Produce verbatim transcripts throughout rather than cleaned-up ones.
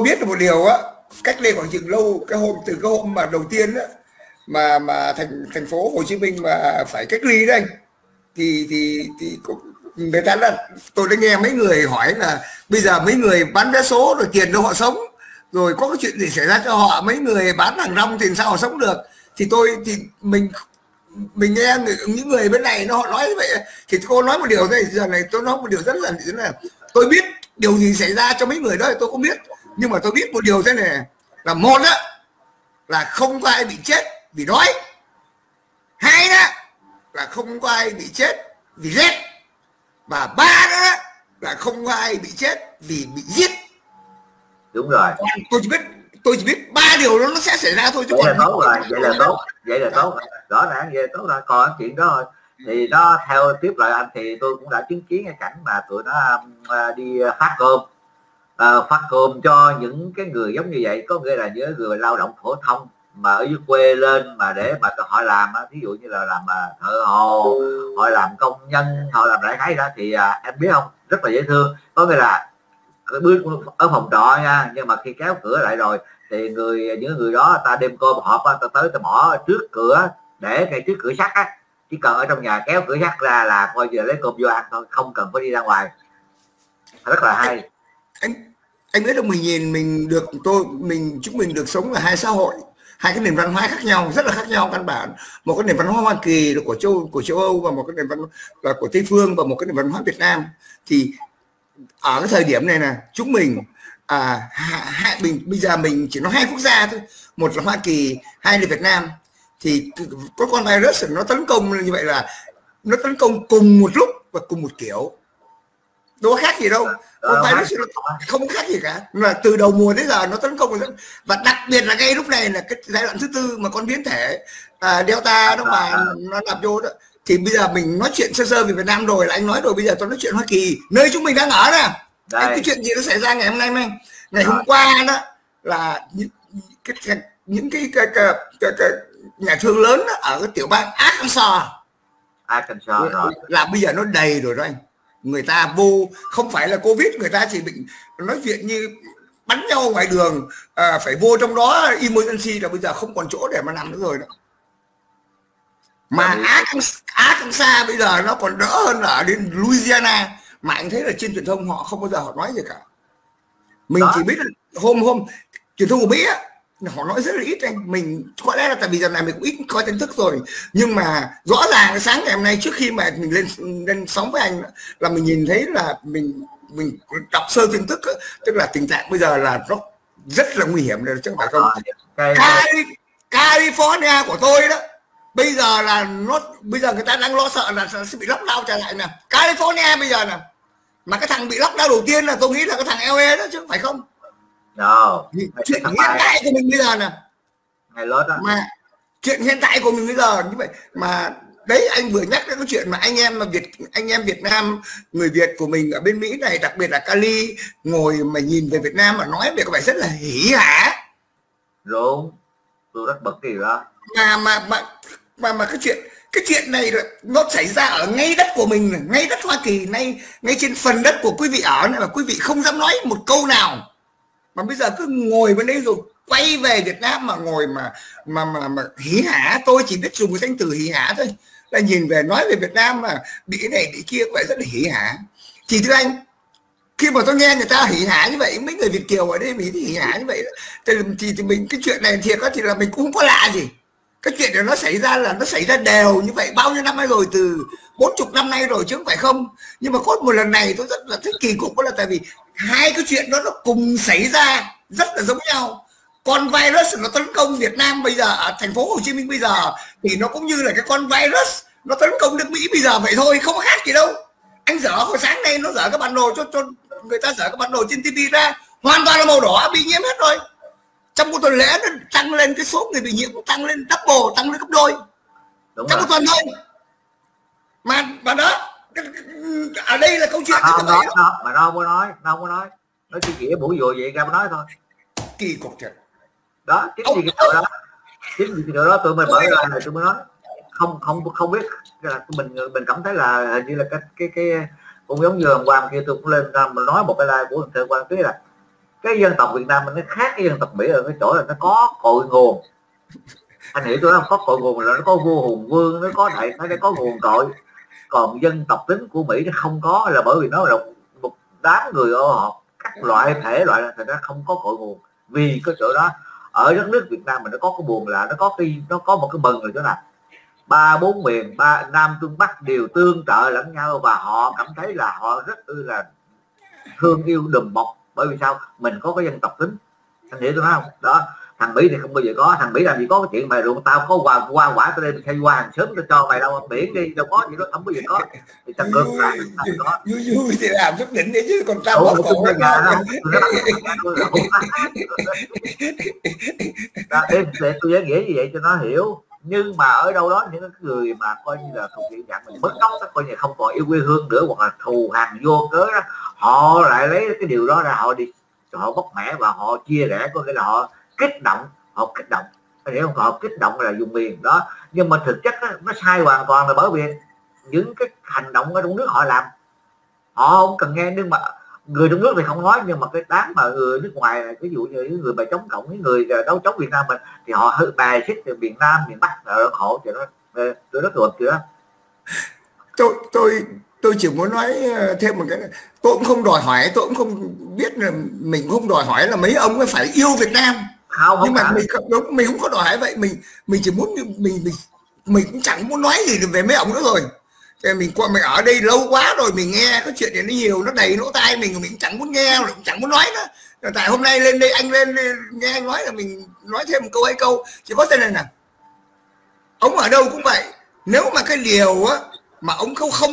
tôi biết được một điều á, cách đây khoảng chừng lâu, cái hôm từ cái hôm mà đầu tiên á, mà mà thành thành phố Hồ Chí Minh mà phải cách ly đấy anh, thì thì thì người ta là tôi đã nghe mấy người hỏi là bây giờ mấy người bán vé số rồi tiền đâu họ sống, rồi có cái chuyện gì xảy ra cho họ, mấy người bán hàng rong thì sao họ sống được. Thì tôi thì mình mình nghe những người bên này nó họ nói vậy, thì cô nói một điều này, giờ này tôi nói một điều rất là, rất là tôi biết điều gì xảy ra cho mấy người đó thì tôi không biết, nhưng mà tôi biết một điều thế này là một đó là không có ai bị chết vì đói, hai đó là không có ai bị chết vì rét, và ba đó là không có ai bị chết vì bị giết. Đúng rồi, tôi chỉ biết tôi chỉ biết ba điều đó nó sẽ xảy ra thôi, chứ vậy còn là tốt rồi, vậy là tốt, vậy là tốt, rõ ràng vậy là tốt rồi. Còn chuyện đó rồi thì nó theo tiếp lại anh, thì tôi cũng đã chứng kiến cái cảnh mà tụi nó đi phát cơm, à, phát cơm cho những cái người giống như vậy, có nghĩa là những người lao động phổ thông mà ở dưới quê lên mà để mà họ làm, ví dụ như là làm thợ hồ, họ làm công nhân, họ làm đại khái đó, thì à, em biết không, rất là dễ thương. Có nghĩa là bước ở phòng trọ nha, nhưng mà khi kéo cửa lại rồi thì người những người đó ta đem cơm hộp, ta tới ta bỏ trước cửa, để ngay trước cửa sắt á, chỉ cần ở trong nhà kéo cửa sắt ra là coi giờ lấy cơm vô ăn thôi, không cần phải đi ra ngoài, rất là hay. Anh anh biết được, mình nhìn mình được, tôi mình chúng mình được sống ở hai xã hội, hai cái nền văn hóa khác nhau, rất là khác nhau căn bản. Một cái nền văn hóa Hoa Kỳ của châu của châu Âu, và một cái nền văn là của Tây phương, và một cái nền văn hóa Việt Nam. Thì ở cái thời điểm này là chúng mình à, hai mình bây giờ mình chỉ nói hai quốc gia thôi, một là Hoa Kỳ, hai là Việt Nam. Thì có con virus nó tấn công như vậy là nó tấn công cùng một lúc và cùng một kiểu, đâu khác gì đâu, con virus không khác gì cả, là từ đầu mùa đến giờ nó tấn công rất... Và đặc biệt là ngay lúc này là cái giai đoạn thứ tư mà con biến thể à, Delta đó mà nó làm vô đó. Thì bây giờ mình nói chuyện sơ sơ về Việt Nam rồi là anh nói rồi, bây giờ tôi nói chuyện Hoa Kỳ, nơi chúng mình đang ở nè. Cái chuyện gì nó xảy ra ngày hôm nay, anh ngày hôm qua đó là những cái những cái, cái, cái, cái, cái nhà thương lớn đó, ở cái tiểu bang Arkansas, Arkansas rồi là bây giờ nó đầy rồi đó anh. Người ta vô không phải là Covid, người ta chỉ bị nói chuyện như bắn nhau ngoài đường, à, phải vô trong đó emergency, là bây giờ không còn chỗ để mà nằm nữa rồi đó. Mà Arkansas bây giờ nó còn đỡ hơn ở đến Louisiana, mà anh thấy là trên truyền thông họ không bao giờ họ nói gì cả. Mình đó, chỉ biết là hôm hôm truyền thông của Mỹ á, họ nói rất là ít anh. Mình có lẽ là tại vì giờ này mình cũng ít coi tin tức rồi, nhưng mà rõ ràng sáng ngày hôm nay trước khi mà mình lên lên sóng với anh là mình nhìn thấy là mình mình đọc sơ tin tức đó, tức là tình trạng bây giờ là nó rất là nguy hiểm rồi, chứ không phải không. California của tôi đó bây giờ là nó bây giờ người ta đang lo sợ là sẽ bị lockdown trở lại nè, California bây giờ nè, mà cái thằng bị lockdown đầu tiên là tôi nghĩ là cái thằng lờ a đó, chứ không phải không. No, chuyện hiện tại của mình bây giờ nè, mà chuyện hiện tại của mình bây giờ như vậy mà đấy, anh vừa nhắc đến cái chuyện mà anh em mà Việt anh em Việt Nam, người Việt của mình ở bên Mỹ này, đặc biệt là Cali, ngồi mà nhìn về Việt Nam mà nói về các bạn rất là hỉ hả. Đúng, tôi rất bực cái đó. Mà mà mà mà mà cái chuyện cái chuyện này nó xảy ra ở ngay đất của mình, ngay đất Hoa Kỳ, ngay ngay trên phần đất của quý vị ở này, mà quý vị không dám nói một câu nào. Mà bây giờ cứ ngồi bên đây rồi quay về Việt Nam mà ngồi mà mà mà, mà hí hả, tôi chỉ biết dùng cái danh từ hí hả thôi, là nhìn về nói về Việt Nam mà bị cái này bị kia vậy rất là hí hả. Thì thưa anh, khi mà tôi nghe người ta hí hả như vậy, mấy người Việt kiều ở đây mình thì hí hả như vậy thì, thì, thì mình cái chuyện này thiệt đó, thì là mình cũng không có lạ gì. Cái chuyện này nó xảy ra là nó xảy ra đều như vậy bao nhiêu năm nay rồi, từ bốn chục năm nay rồi chứ không phải không. Nhưng mà có một lần này tôi rất là thích kỳ cục, đó là tại vì hai cái chuyện đó nó cùng xảy ra rất là giống nhau. Con virus nó tấn công Việt Nam bây giờ, ở thành phố Hồ Chí Minh bây giờ, thì nó cũng như là cái con virus nó tấn công nước Mỹ bây giờ vậy thôi, không khác gì đâu. Anh dở hồi sáng nay nó dở các bản đồ cho, cho người ta dở các bản đồ trên ti vi ra, hoàn toàn là màu đỏ, bị nhiễm hết rồi. Trong một tuần lễ nó tăng lên, cái số người bị nhiễm cũng tăng lên double, tăng lên gấp đôi. Đúng trong rồi, một tuần thôi. Mà mà đó, ở đây là câu chuyện à, không, nói, không, mà đâu có nói, đâu có nói, nó chỉ chỉ buổi vừa vậy ra mà nói thôi. Kỳ cục thật. Đó, chính vì cái điều đó, chính vì cái điều đó tụi mình bởi ra là tụi mình nói, không không không biết, là mình mình cảm thấy là hình như là cái cái cái cũng giống như hôm qua kia tôi cũng lên ra mà nói một cái live của thầy Quang Tuyết là cái dân tộc Việt Nam mình nó khác cái dân tộc Mỹ ở cái chỗ là nó có cội nguồn, anh hiểu tôi không? Có cội nguồn là nó có vua hùng vương, nó có đại nó có nguồn cội. Còn dân tộc tính của Mỹ nó không có, là bởi vì nó là một đám người ô hợp các loại thể loại, là thành ra không có cội nguồn. Vì cái chỗ đó ở đất nước Việt Nam mình nó có cái buồn là nó có cái nó có một cái bần rồi chỗ nào ba bốn miền ba Nam Trung Bắc đều tương trợ lẫn nhau, và họ cảm thấy là họ rất là thương yêu đùm bọc. Bởi vì sao? Mình có cái dân tộc tính, anh hiểu tôi nói không? Đó, thằng Mỹ thì không bao giờ có. Thằng Mỹ làm gì có cái chuyện mày ruộng tao có hoa hoa quả tới đây mình hay qua hàng sớm tao cho mày đâu, biển đi đâu có gì đó, không bao giờ có. Thì thằng Cường là có vui vui thì làm quyết định đấy chứ còn tao không có đó. Em sẽ tôi giải nghĩa như vậy cho nó hiểu. Nhưng mà ở đâu đó những người mà coi như là thuộc diện dạng mình bất công, coi như không còn yêu quê hương nữa hoặc là thù hằn vô cớ đó, họ lại lấy cái điều đó ra họ đi họ bóc mẻ và họ chia rẽ, có nghĩa là họ kích động, họ kích động anh hiểu không? Họ kích động là dùng miền đó, nhưng mà thực chất đó, nó sai hoàn toàn là bởi vì những cái hành động ở trong nước họ làm họ không cần nghe. Nhưng mà người trong nước thì không nói, nhưng mà cái đám mà người nước ngoài này, ví dụ như những người mà chống cộng, những người đấu chống Việt Nam mình thì họ hơi bài xích từ miền Nam miền Bắc là khổ chuyện đó. Tôi rất buồn chưa. Tôi tôi tôi chỉ muốn nói thêm một cái này. Tôi cũng không đòi hỏi, tôi cũng không biết là mình không đòi hỏi là mấy ông phải yêu Việt Nam. Không, nhưng không mà mình đúng, mình không có đòi hỏi vậy. Mình mình chỉ muốn mình mình mình cũng chẳng muốn nói gì về mấy ông nữa rồi. Mình qua mình ở đây lâu quá rồi, mình nghe cái chuyện này nó nhiều, nó đầy lỗ tai mình mình chẳng muốn nghe, cũng chẳng muốn nói nữa. Tại hôm nay lên đây anh lên nghe anh nói là mình nói thêm một câu hai câu chỉ có tên này nè. Ông ở đâu cũng vậy, nếu mà cái điều á mà ông không không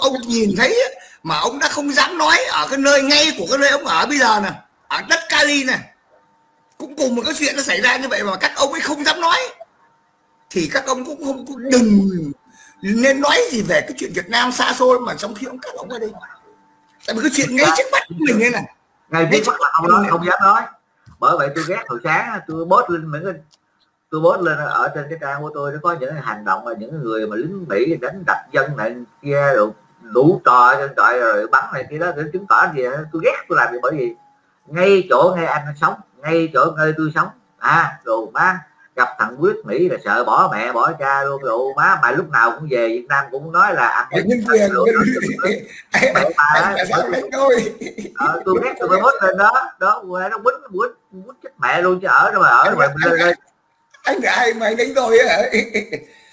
ông nhìn thấy á, mà ông đã không dám nói ở cái nơi ngay của cái nơi ông ở bây giờ nè, ở đất Cali này cũng cùng một cái chuyện nó xảy ra như vậy mà các ông ấy không dám nói, thì các ông cũng không cũng đừng nên nói gì về cái chuyện Việt Nam xa xôi mà trong khi ông các ông ở đây. Tại vì cái chuyện ngay trước mắt mình đây này, ngày biết chắc là ông nói không dám nói. Bởi vậy tôi ghét hồi sáng tôi post lên mấy cái tôi post lên ở trên cái trang của tôi, nó có những hành động là những người mà lính Mỹ đánh đập dân này kia rồi đủ trò trên trời rồi bắn này kia đó để chứng tỏ gì. Tôi ghét tôi làm gì bởi vì ngay chỗ ngay anh sống, ngay chỗ nơi tôi sống à đồ má gặp thằng Quyết Mỹ là sợ bỏ mẹ bỏ cha luôn rồi má, mà lúc nào cũng về Việt Nam cũng nói là ăn à, nhân quyền tôi ghét tôi mới mốt lên đó đó quê nó quýnh quýnh quýnh chết mẹ luôn chứ ở đâu mà ở ngoài mình lên anh ai mày đánh tôi á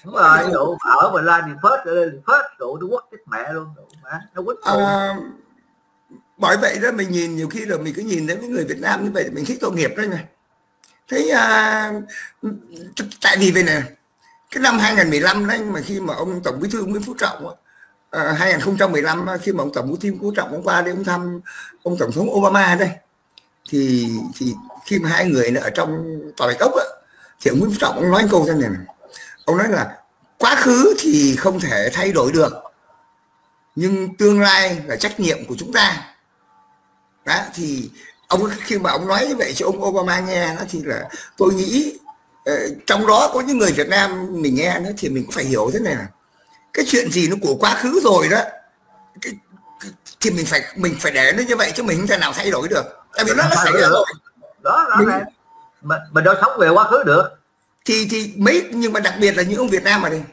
đúng rồi đủ ở mình lên thì phớt lên phớt đủ Trung Quốc chết mẹ luôn má nó quýnh. Bởi vậy đó mình nhìn nhiều khi là mình cứ nhìn đến những người Việt Nam như vậy mình thích tội nghiệp đấy này. Thế à, tại vì vậy nè, cái năm hai nghìn không trăm mười lăm đấy mà khi mà ông Tổng Bí thư Nguyễn Phú Trọng à, hai nghìn không trăm mười lăm khi mà ông Tổng Bí thư Nguyễn Phú Trọng ông qua đây ông thăm ông Tổng thống Obama đây, thì thì khi mà hai người ở trong tòa Bạch Ốc á, thì ông Nguyễn Phú Trọng ông nói câu này này, ông nói là quá khứ thì không thể thay đổi được nhưng tương lai là trách nhiệm của chúng ta. Đó, thì ông khi mà ông nói như vậy cho ông Obama nghe nó thì là tôi nghĩ trong đó có những người Việt Nam mình nghe nó thì mình cũng phải hiểu thế này là cái chuyện gì nó của quá khứ rồi đó cái, thì mình phải mình phải để nó như vậy chứ mình không thể nào thay đổi được. Tại vì nó nó xảy ra rồi đó, đó mình, này mình, mình đâu sống về quá khứ được thì thì mấy. Nhưng mà đặc biệt là những ông Việt Nam ở đây,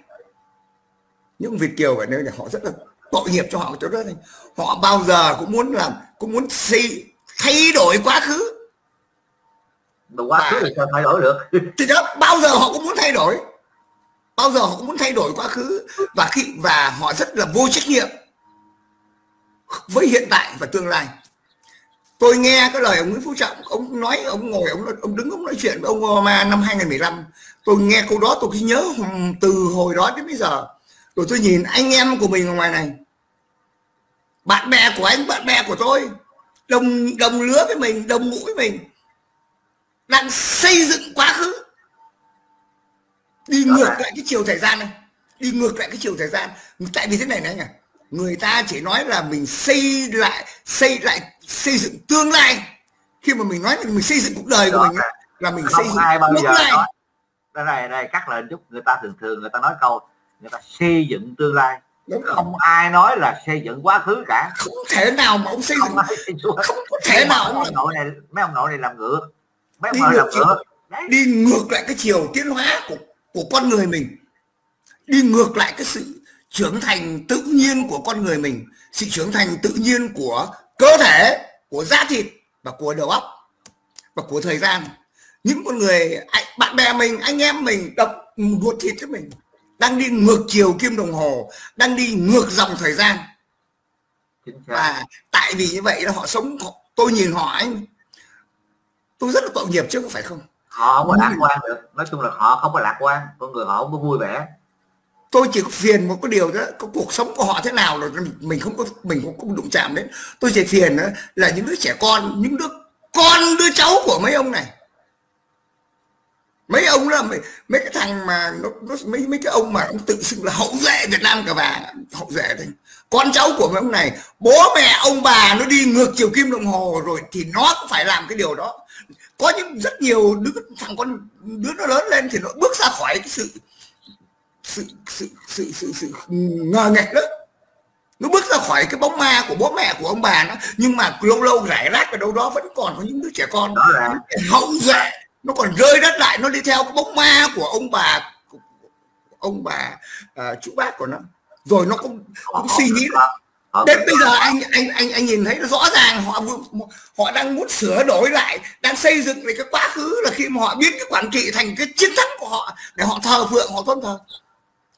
những ông Việt kiều ở nơi này họ rất là tội nghiệp cho họ chỗ đó này. Họ bao giờ cũng muốn làm cũng muốn xây thay đổi quá khứ, mà quá khứ thì sao thay đổi được thì đó, bao giờ họ cũng muốn thay đổi, bao giờ họ cũng muốn thay đổi quá khứ và khi và họ rất là vô trách nhiệm với hiện tại và tương lai. Tôi nghe cái lời ông Nguyễn Phú Trọng ông nói, ông ngồi ông ông đứng ông nói chuyện với ông Obama năm hai nghìn không trăm mười lăm, tôi nghe câu đó tôi cứ nhớ từ hồi đó đến bây giờ. Rồi tôi nhìn anh em của mình ở ngoài này, bạn bè của anh bạn bè của tôi đồng đồng lứa với mình, đồng ngũ với mình đang xây dựng quá khứ đi ngược lại cái chiều thời gian này, đi ngược lại cái chiều thời gian. Tại vì thế này này anh à, người ta chỉ nói là mình xây lại xây lại xây dựng tương lai, khi mà mình nói là mình xây dựng cuộc đời của mình là mình xây dựng tương lai. Đây này, đây cắt lời chút, người ta thường thường người ta nói câu người ta xây dựng tương lai Đúng không rồi. Ai nói là xây dựng quá khứ cả, không thể nào mà ông xây dựng, không, không, không thể nào ông nội này, mấy ông nội này làm ngược, mấy ông nội làm ngược, đi ngược lại cái chiều tiến hóa của của con người mình, đi ngược lại cái sự trưởng thành tự nhiên của con người mình, sự trưởng thành tự nhiên của cơ thể, của da thịt và của đầu óc và của thời gian. Những con người, bạn bè mình, anh em mình, đập ruột thịt cho mình đang đi ngược chiều kim đồng hồ, đang đi ngược dòng thời gian. Và tại vì như vậy là họ sống, họ, tôi nhìn họ anh, tôi rất là tội nghiệp chứ có phải không? Họ không có lạc quan được, nói chung là họ không có lạc quan, con người họ không có vui vẻ. Tôi chỉ phiền một cái điều đó, có cuộc sống của họ thế nào rồi mình không có, mình cũng không đụng chạm đến. Tôi chỉ phiền đó là những đứa trẻ con, những đứa con, đứa cháu của mấy ông này. Mấy ông là mấy, mấy cái thằng mà nó, nó mấy mấy cái ông mà ông tự xưng là hậu duệ Việt Nam cả bà, hậu duệ đấy. Con cháu của mấy ông này, bố mẹ ông bà nó đi ngược chiều kim đồng hồ rồi thì nó cũng phải làm cái điều đó. Có những rất nhiều đứa thằng con, đứa nó lớn lên thì nó bước ra khỏi cái sự sự sự sự sự, sự ngờ nghệch đó, nó bước ra khỏi cái bóng ma của bố mẹ của ông bà nó, nhưng mà lâu lâu rải rác ở đâu đó vẫn còn có những đứa trẻ con đó là hậu duệ, nó còn rơi đất lại, nó đi theo cái bóng ma của ông bà, của ông bà uh, chú bác của nó, rồi nó cũng, cũng suy nghĩ đến bây giờ anh anh anh anh nhìn thấy nó rõ ràng, họ họ đang muốn sửa đổi lại, đang xây dựng lại cái quá khứ là khi mà họ biến cái quản trị thành cái chiến thắng của họ để họ thờ phượng, họ tôn thờ.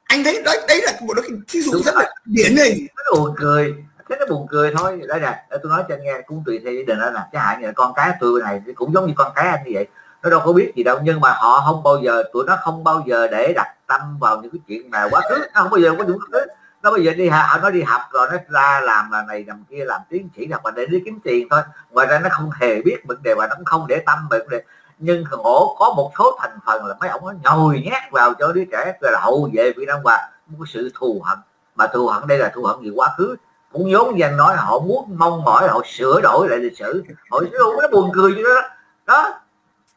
Anh thấy đấy, đấy là một cái thí dụ rất là điển hình, nó buồn cười, thế nó buồn cười thôi. Đây nè, tôi nói cho anh nghe, cũng tùy theo gia đình đó là cái hại như là con cái tôi này cũng giống như con cái anh như vậy, nó đâu có biết gì đâu, nhưng mà họ không bao giờ, tụi nó không bao giờ để đặt tâm vào những cái chuyện mà quá khứ, nó không bao giờ có những cái, nó bây giờ đi học, nó đi học rồi nó ra làm là này làm kia, làm tiến sĩ hoặc là để đi kiếm tiền thôi, ngoài ra nó không hề biết vấn đề và nó cũng không để tâm về vấn đề. Nhưng khổ có một số thành phần là mấy ông nó nhồi nhét vào cho đứa trẻ là hậu về Việt Nam và một sự thù hận, mà thù hận đây là thù hận gì quá khứ, cũng vốn danh nói họ muốn mong mỏi họ sửa đổi lại lịch sử, họ nó buồn cười như đó đó.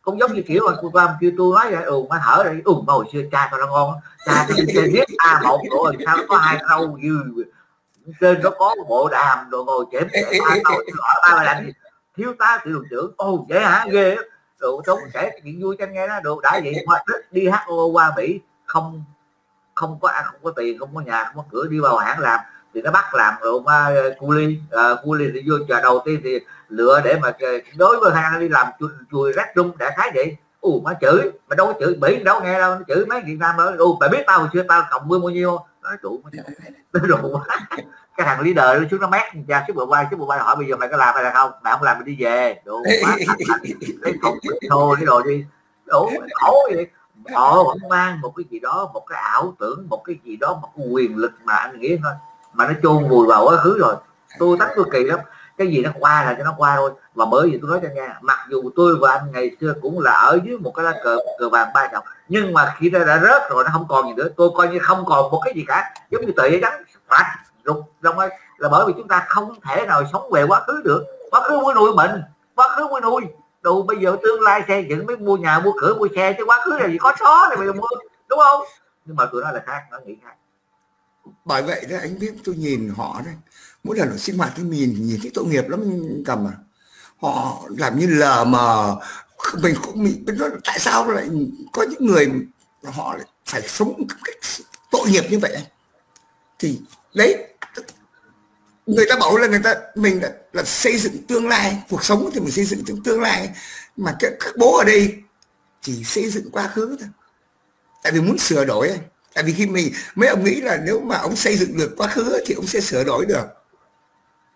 Cũng giống như kiểu mà cô Ba kêu tôi nói vậy, ừ má thở rồi, ừ mà hồi xưa cha tao nó ngon, cha tao chơi biết a một rồi sao nó có hai râu dư, trên nó có bộ đàm rồi ngồi chém chém ba tao, ba mày làm gì thiếu tá tiểu đội trưởng, ô dễ hả, ghê đồ trốn kể chuyện vui cho anh nghe đó, đồ đã vậy mà đi hát ô qua Mỹ không không có ăn, không có tiền, không có nhà, không có cửa, đi vào hãng làm thì nó bắt làm rồi qua cu ly, cu ly thì vô chờ đầu tiên thì lựa để mà đối với hang đi làm chùi, chùi rác rung đại khái vậy. Ủa mà chửi, mà đâu có chửi Mỹ đâu nghe đâu, nó chửi mấy Việt Nam đó. Ủa bà biết tao hồi xưa tao cộng mưa bao nhiêu, nói trụ quá. Cái thằng leader nó xuống nó mát cha chứ bộ bay, chứ bộ bay hỏi bây giờ mày có làm hay là không, mày không làm mày đi về, đồ quá lấy cốc thôi cái đồ đi, đủ khổ vậy. Họ vẫn mang một cái gì đó, một cái ảo tưởng, một cái gì đó, một cái quyền lực mà anh nghĩ thôi, mà nó chôn vùi vào quá khứ rồi. Tôi tắt tôi kỳ lắm, cái gì nó qua là cho nó qua thôi. Và bởi vì tôi nói cho nghe, mặc dù tôi và anh ngày xưa cũng là ở dưới một cái lá cờ, cờ vàng ba trọng, nhưng mà khi nó đã rớt rồi nó không còn gì nữa, tôi coi như không còn một cái gì cả, giống như tờ giấy trắng phạt lục đồng ấy, là bởi vì chúng ta không thể nào sống về quá khứ được. Quá khứ mới nuôi mình, quá khứ mới nuôi đồ, bây giờ tương lai xây dựng mới mua nhà mua cửa mua xe, chứ quá khứ là gì có xó này mà mua, đúng không? Nhưng mà tụi nó là khác, nó nghĩ khác. Bởi vậy đó anh biết, tôi nhìn họ đấy, mỗi lần nó sinh hoạt tôi nhìn nhìn thấy tội nghiệp lắm cầm à, họ làm như lờ mờ mình cũng mình, mình nói, tại sao lại có những người họ lại phải sống cách tội nghiệp như vậy. Thì đấy, người ta bảo là người ta mình đã, là xây dựng tương lai cuộc sống thì mình xây dựng trong tương lai, mà các, các bố ở đây chỉ xây dựng quá khứ thôi, tại vì muốn sửa đổi ấy. Tại vì khi mình mấy ông nghĩ là nếu mà ông xây dựng được quá khứ thì ông sẽ sửa đổi được,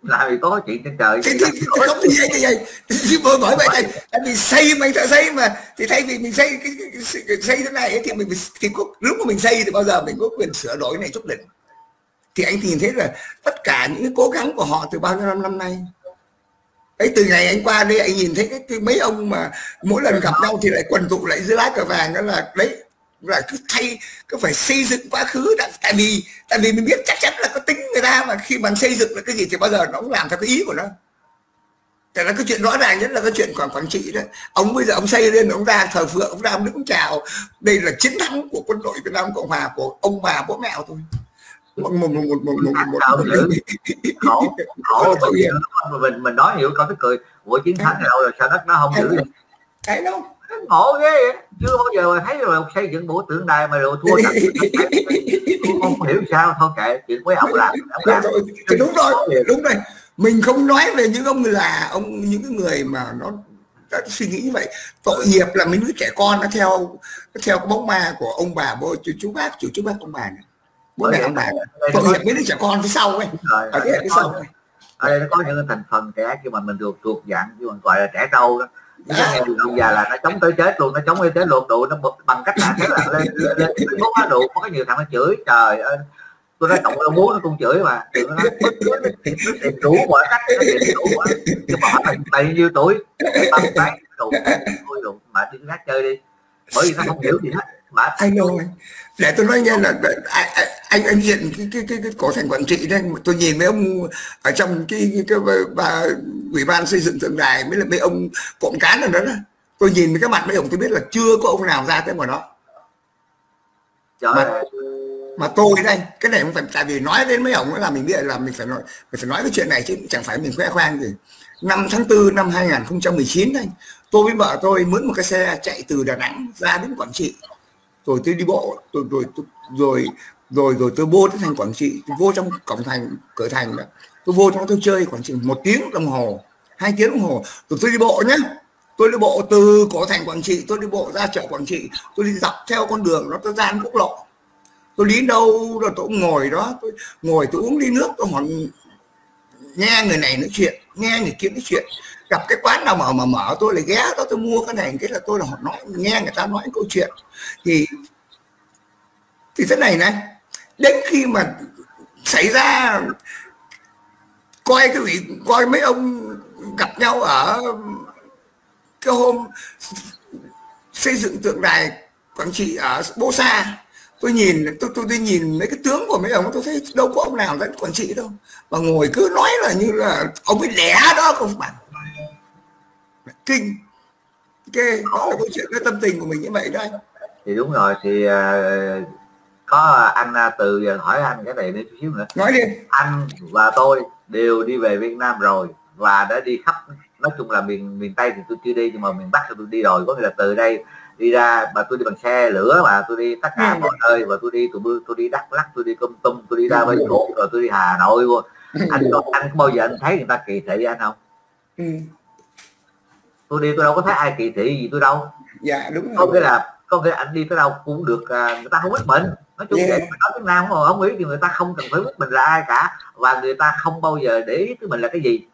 là vì có chuyện trên trời thì, thì, thì, thì không thì vậy vậy thì bởi vậy này, tại vì xây mình đã xây mà, thì thay vì mình xây cái, cái, cái xây thế này thì mình thì có, lúc mà mình xây thì bao giờ mình có quyền sửa đổi này chút đỉnh. Thì anh nhìn thấy là tất cả những cố gắng của họ từ bao nhiêu năm năm nay ấy, từ ngày anh qua đây anh nhìn thấy cái, cái mấy ông mà mỗi lần gặp nhau thì lại quần tụ lại dưới lá cờ vàng, đó là đấy là cứ thay, cứ phải xây dựng quá khứ đã, tại vì tại vì mình biết chắc chắn là có tính người ta mà, khi bạn xây dựng là cái gì thì bao giờ nó cũng làm theo cái ý của nó. Tại là cái chuyện rõ ràng nhất là cái chuyện quản quản trị đó, ông bây giờ ông xây lên, ông ra thờ phượng, ông ra ông đứng chào đây là chiến thắng của quân đội Việt Nam Cộng Hòa, của ông bà bố mẹ của tôi. một một một một một một một khổ khổ tự nhiên mình mình nói hiểu coi cái cười của chiến thắng đâu rồi sao đất nó không giữ cái đâu khổ ghê vậy. Chưa bao giờ mà thấy rồi xây dựng bộ tượng đài mà rồi thua không hiểu sao. Thôi kệ chuyện với ông làm đúng rồi đúng rồi mình không nói về những ông là ông những người mà nó đã suy nghĩ vậy. Tội nghiệp là mấy đứa trẻ con nó theo nó theo cái bóng ma của ông bà bố chú, chú bác chú chú bác ông bà này. Bố mẹ ông bà này. Tội nghiệp mấy đứa trẻ con phía sau ấy. Rồi, ở đây sau ở đây nó có những thành phần trẻ nhưng mà mình được thuộc dạng chứ còn gọi là trẻ trâu đó. Những ông già là nó chống tới chết luôn, nó chống tới chết luôn, tụi nó bằng cách là thế là lên lên Facebook nó đủ có cái nhiều thằng nó chửi trời ơi. Tôi nói tổng ông bố nó cũng chửi mà nó nói tìm đủ mọi cách nó tìm đủ mọi chứ bỏ mình bao nhiêu tuổi bằng cái đủ thôi đủ mà đi khác chơi đi bởi vì nó không hiểu gì hết mà anh đâu để tôi nói nghe là anh anh, anh diện cái cái cái, cái cổ thành Quảng Trị đây tôi nhìn mấy ông ở trong cái cái, cái bà ủy ban xây dựng tượng đài mới là mấy ông cộng cán ở đó đó tôi nhìn cái mặt mấy ông tôi biết là chưa có ông nào ra tới ngoài đó trời. Mà tôi đây cái này không phải tại vì nói đến mấy ông là mình biết là mình phải nói mình phải nói cái chuyện này chứ chẳng phải mình khoe khoang gì. Năm tháng tư năm hai nghìn không trăm mười chín anh tôi với vợ tôi mướn một cái xe chạy từ Đà Nẵng ra đến Quảng Trị rồi tôi đi bộ rồi rồi rồi rồi rồi, rồi tôi vô đến thành Quảng Trị tôi vô trong cổng thành cửa thành đó tôi vô trong tôi chơi Quảng Trị một tiếng đồng hồ hai tiếng đồng hồ rồi tôi đi bộ nhé. Tôi đi bộ từ cổ thành Quảng Trị tôi đi bộ ra chợ Quảng Trị tôi đi dọc theo con đường nó tới gian quốc lộ. Tôi đến đâu rồi tôi ngồi đó tôi ngồi tôi uống ly nước tôi hỏi nghe người này nói chuyện nghe người kia nói chuyện gặp cái quán nào mở mà mở tôi lại ghé đó tôi mua cái này cái là tôi là họ nói nghe người ta nói câu chuyện thì thì thế này này đến khi mà xảy ra coi cái gì coi mấy ông gặp nhau ở cái hôm xây dựng tượng đài Quảng Trị ở Bô Sa tôi nhìn tôi tôi đi nhìn mấy cái tướng của mấy ông tôi thấy đâu có ông nào dẫn Quảng Trị đâu mà ngồi cứ nói là như là ông ấy đẻ đó không phải kinh kê đó là câu chuyện cái tâm tình của mình như vậy đây thì đúng rồi thì uh, có anh từ giờ hỏi anh cái này đi chút xíu nữa nói đi. Anh và tôi đều đi về Việt Nam rồi và đã đi khắp nói chung là miền miền Tây thì tôi chưa đi nhưng mà miền Bắc thì tôi đi rồi có nghĩa là từ đây đi ra mà tôi đi bằng xe lửa mà tôi đi tất cả mọi nơi và tôi đi tụi tôi, tôi đi Đắk Lắk tôi đi Kon Tum tôi đi ra với chỗ rồi tôi đi Hà Nội luôn. Anh có anh có bao giờ anh thấy người ta kỳ thị anh không? Ừ. Tôi đi tôi đâu có thấy ai kỳ thị gì tôi đâu. Dạ đúng rồi. Có nghĩa là có nghĩa là anh đi tới đâu cũng được người ta không biết mình nói chung yeah. Vậy nói tiếng Nam không, không biết thì người ta không cần phải biết mình là ai cả và người ta không bao giờ để ý tới mình là cái gì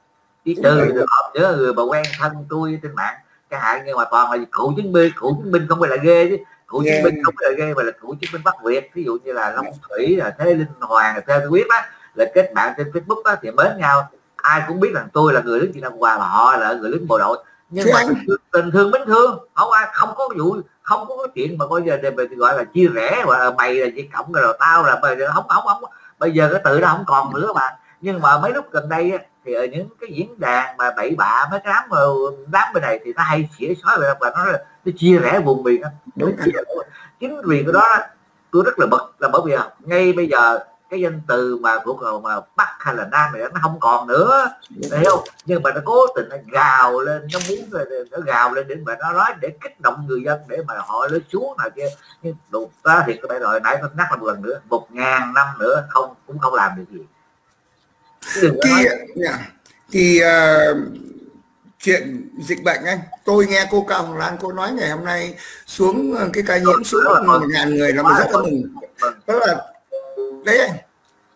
chỉ trừ được họp giữa người mà quen thân tôi trên mạng cái hại nhưng mà toàn là cựu chiến binh cựu chiến binh không phải là ghê chứ cựu yeah. Chiến binh không phải là ghê mà là cựu chiến binh Bắc Việt ví dụ như là Long Thủy là Thế Linh Hoàng là Thế Quyết á là kết bạn trên Facebook á thì mến nhau ai cũng biết rằng tôi là người lính Việt Nam Hòa và họ là người lính bộ đội nhưng yeah. Mà tình thương mến thương không ai không có vụ không có cái chuyện mà bao giờ để gọi là chia rẽ và mày là chỉ cộng rồi tao là mày không không không bây giờ cái tự nó không còn nữa mà nhưng mà mấy lúc gần đây á, thì ở những cái diễn đàn mà bậy bạ mấy cái đám đám bên này thì nó hay xỉa xói về và nó, nó chia rẽ vùng miền đúng chính vì cái đó tôi rất là bực là bởi vì ngay bây giờ cái danh từ mà của mà Bắc hay là Nam này nó không còn nữa hiểu không nhưng mà nó cố tình nó gào lên nó muốn nó gào lên để mà nó nói để kích động người dân để mà họ lướt xuống này kia nhưng đục ta thì cái loại nãy nó nát là một lần nữa một ngàn năm nữa không cũng không làm được gì. Thì, thì uh, chuyện dịch bệnh anh tôi nghe cô Cao Hồng Lan cô nói ngày hôm nay xuống cái ca nhiễm xuống một ngàn người là mình rất là mừng đó là đấy anh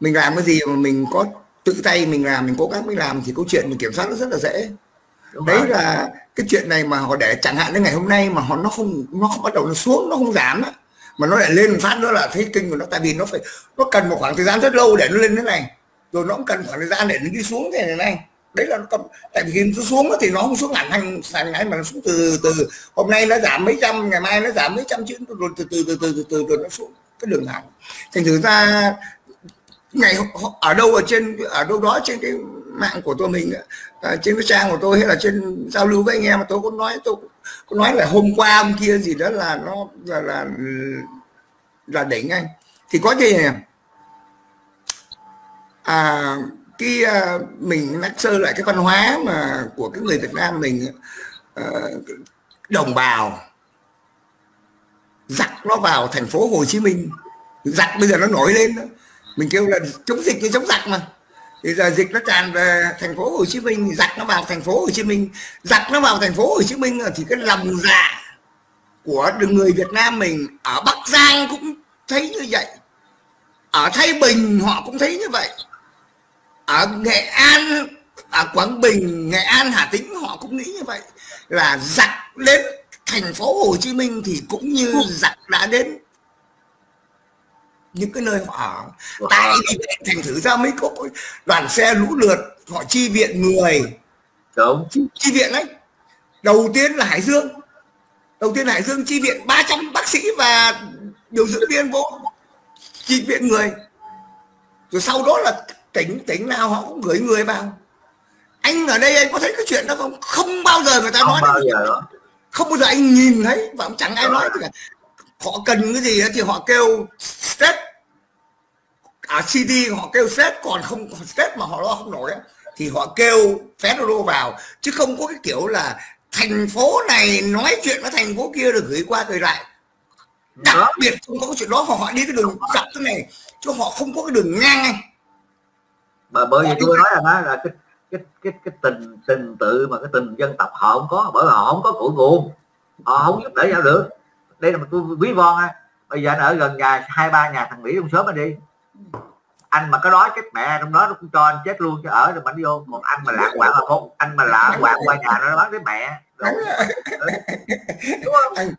mình làm cái gì mà mình có tự tay mình làm mình cố gắng mình làm thì câu chuyện mình kiểm soát nó rất là dễ. Đúng đấy rồi. Là cái chuyện này mà họ để chẳng hạn đến ngày hôm nay mà họ nó không nó không bắt đầu nó xuống nó không giảm á mà nó lại lên phát nữa là thấy kinh của nó tại vì nó phải nó cần một khoảng thời gian rất lâu để nó lên thế này rồi nó cũng cần khoảng thời gian để nó đi xuống thế này này đấy là nó cầm tại vì khi nó xuống thì nó không xuống hẳn hàng sàn ngay mà nó xuống từ từ hôm nay nó giảm mấy trăm ngày mai nó giảm mấy trăm chứ rồi từ từ từ từ từ rồi nó xuống cái đường thẳng thành thử ra ngày ở đâu ở trên ở đâu đó trên cái mạng của tôi mình trên cái trang của tôi hay là trên giao lưu với anh em mà tôi có nói tôi có nói là hôm qua hôm kia gì đó là nó là là là đỉnh anh thì có gì à, cái à, mình nhắc sơ lại cái văn hóa mà của cái người Việt Nam mình, à, đồng bào giặc nó vào thành phố Hồ Chí Minh, giặc bây giờ nó nổi lên, mình kêu là chống dịch như chống giặc mà. Bây giờ dịch nó tràn về thành phố Hồ Chí Minh, giặc nó vào thành phố Hồ Chí Minh, giặc nó vào thành phố Hồ Chí Minh thì cái lòng dạ của người Việt Nam mình ở Bắc Giang cũng thấy như vậy, ở Thái Bình họ cũng thấy như vậy, ở Nghệ An, ở Quảng Bình, Nghệ An, Hà Tĩnh họ cũng nghĩ như vậy, là giặc đến thành phố Hồ Chí Minh thì cũng như giặc đã đến những cái nơi họ ở. Tại vì thành thử ra mấy cỗ đoàn xe lũ lượt họ chi viện người, đúng chi, chi viện đấy. Đầu tiên là Hải Dương, đầu tiên Hải Dương chi viện ba trăm bác sĩ và điều dưỡng viên vô chi viện người, rồi sau đó là tỉnh tỉnh nào họ cũng gửi người vào. Anh ở đây anh có thấy cái chuyện đó không? Không bao giờ người ta không nói bao giờ đó. Không bao giờ anh nhìn thấy và cũng chẳng ai nói cả. Họ cần cái gì thì họ kêu stress, ở xê đê họ kêu stress, còn không stress mà họ lo không nổi thì họ kêu federal vào, chứ không có cái kiểu là thành phố này nói chuyện với thành phố kia rồi gửi qua gửi lại. Đặc đó. Biệt không có cái chuyện đó, họ đi cái đường dọc thế này chứ họ không có cái đường ngang này. Mà bởi vì tôi nói là đó là cái cái cái cái tình tình tự mà cái tình dân tộc họ không có, bởi họ không có cội nguồn, họ không giúp đỡ nhau được. Đây là một tôi ví von ha. Bây giờ anh ở gần nhà hai ba nhà thằng Mỹ trong sớm anh đi, anh mà có đói chết mẹ trong đó nó cũng cho anh chết luôn cho ở rồi bánh vô. Còn anh mà lạng quạng là không, anh mà lạng quạng qua nhà nó bán cái mẹ đúng. Đúng không?